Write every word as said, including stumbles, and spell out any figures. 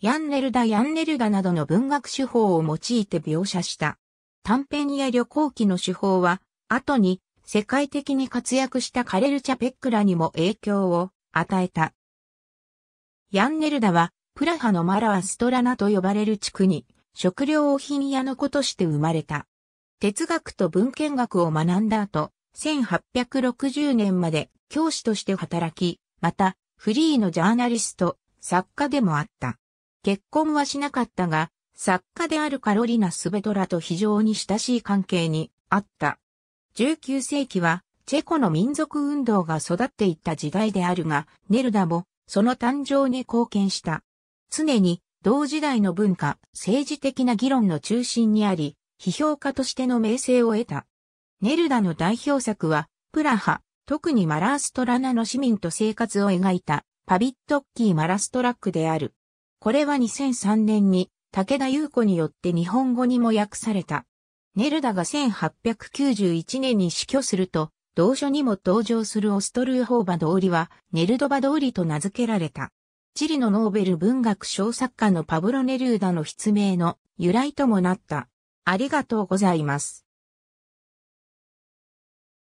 ヤンネルダ・ヤンネルダなどの文学手法を用いて描写した。短編や旅行記の手法は、後に世界的に活躍したカレル・チャペックらにも影響を与えた。ヤンネルダは、プラハのマラ・アストラナと呼ばれる地区に、食料品屋の子として生まれた。哲学と文献学を学んだ後、せんはっぴゃくろくじゅうねんまで教師として働き、また、フリーのジャーナリスト、作家でもあった。結婚はしなかったが、作家であるカロリナ・スヴェトラと非常に親しい関係にあった。じゅうきゅうせいきは、チェコの民族運動が育っていった時代であるが、ネルダも、その誕生に貢献した。常に、同時代の文化、政治的な議論の中心にあり、批評家としての名声を得た。ネルダの代表作は、プラハ、特にマラーストラナの市民と生活を描いた、パヴィットッキー・マラストラックである。これはにせんさんねんに、武田裕子によって日本語にも訳された。ネルダがせんはっぴゃくきゅうじゅういちねんに死去すると、同書にも登場するオストルーホーバ通りは、ネルドバ通りと名付けられた。チリのノーベル文学賞作家のパブロ・ネルーダの筆名の由来ともなった。ありがとうございます。